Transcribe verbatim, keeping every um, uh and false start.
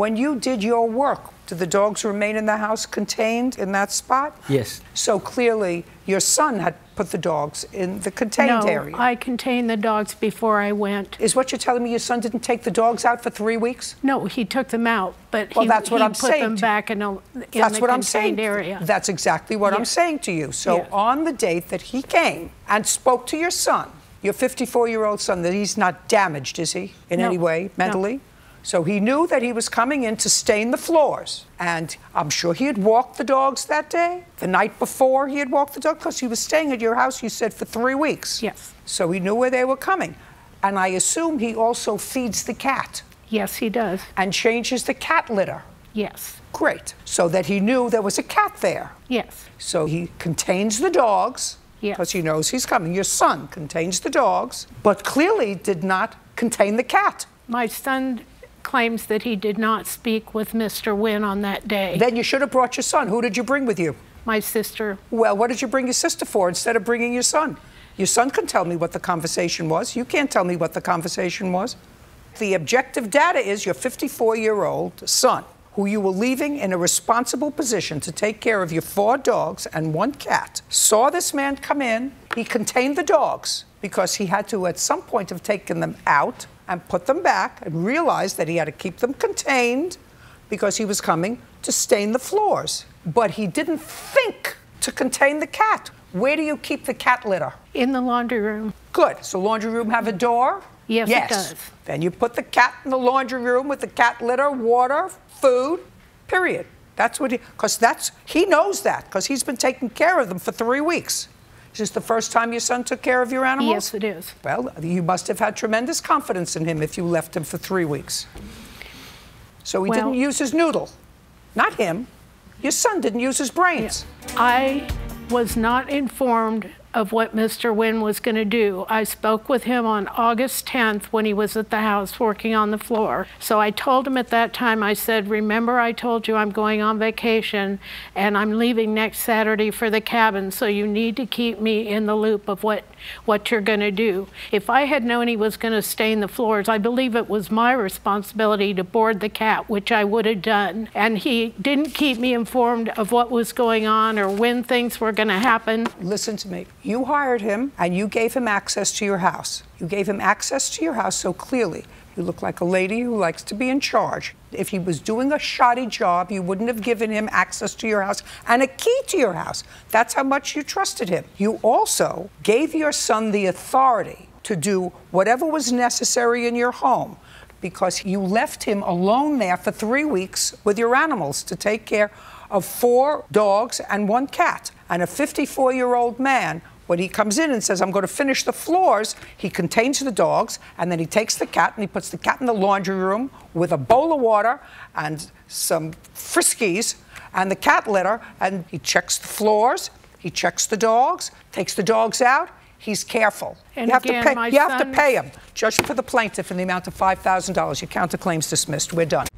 when you did your work, did the dogs remain in the house contained in that spot? Yes. So clearly your son had put the dogs in the contained no, area. I contained the dogs before I went. Is what you're telling me your son didn't take the dogs out for three weeks? No, he took them out, but well, he, that's what he I'm put saying them back in, a, in that's the what contained I'm saying. area. That's exactly what yes. I'm saying to you. So yes. on the date that he came and spoke to your son, your fifty-four-year-old son, that he's not damaged, is he, in no. any way, mentally? No. So he knew that he was coming in to stain the floors. And I'm sure he had walked the dogs that day. The night before he had walked the dogs, because he was staying at your house, you said, for three weeks. Yes. So he knew where they were coming. And I assume he also feeds the cat. Yes, he does. And changes the cat litter. Yes. Great. So that he knew there was a cat there. Yes. So he contains the dogs, because yes. he knows he's coming. Your son contains the dogs, but clearly did not contain the cat. My son claims that he did not speak with Mister Wynn on that day. Then you should have brought your son. Who did you bring with you? My sister. Well, what did you bring your sister for instead of bringing your son? Your son can tell me what the conversation was. You can't tell me what the conversation was. The objective data is your fifty-four-year-old son, who you were leaving in a responsible position to take care of your four dogs and one cat, saw this man come in. He contained the dogs because he had to at some point have taken them out and put them back and realized that he had to keep them contained because he was coming to stain the floors. But he didn't think to contain the cat. Where do you keep the cat litter? In the laundry room. Good. So laundry room have a door? Yes, yes. it does. Then you put the cat in the laundry room with the cat litter, water, food, period. That's what he, because that's, he knows that, because he's been taking care of them for three weeks. Is this the first time your son took care of your animals? Yes, it is. Well, you must have had tremendous confidence in him if you left him for three weeks. So he well, didn't use his noodle. Not him. Your son didn't use his brains. Yeah. I was not informed of what Mister Wynn was going to do. I spoke with him on August tenth when he was at the house working on the floor. So I told him at that time, I said, remember I told you I'm going on vacation and I'm leaving next Saturday for the cabin, so you need to keep me in the loop of what, what you're going to do. If I had known he was going to stain the floors, I believe it was my responsibility to board the cat, which I would have done. And he didn't keep me informed of what was going on or when things were going to happen. Listen to me. You hired him, and you gave him access to your house. You gave him access to your house, so clearly you look like a lady who likes to be in charge. If he was doing a shoddy job, you wouldn't have given him access to your house and a key to your house. That's how much you trusted him. You also gave your son the authority to do whatever was necessary in your home, because you left him alone there for three weeks with your animals to take care of four dogs and one cat. And a fifty-four-year-old man, when he comes in and says, I'm going to finish the floors, he contains the dogs, and then he takes the cat, and he puts the cat in the laundry room with a bowl of water and some Friskies and the cat litter, and he checks the floors, he checks the dogs, takes the dogs out. He's careful. And you have, again, to, pay, you have to pay him. Judge for the plaintiff in the amount of five thousand dollars. Your counterclaim's dismissed. We're done.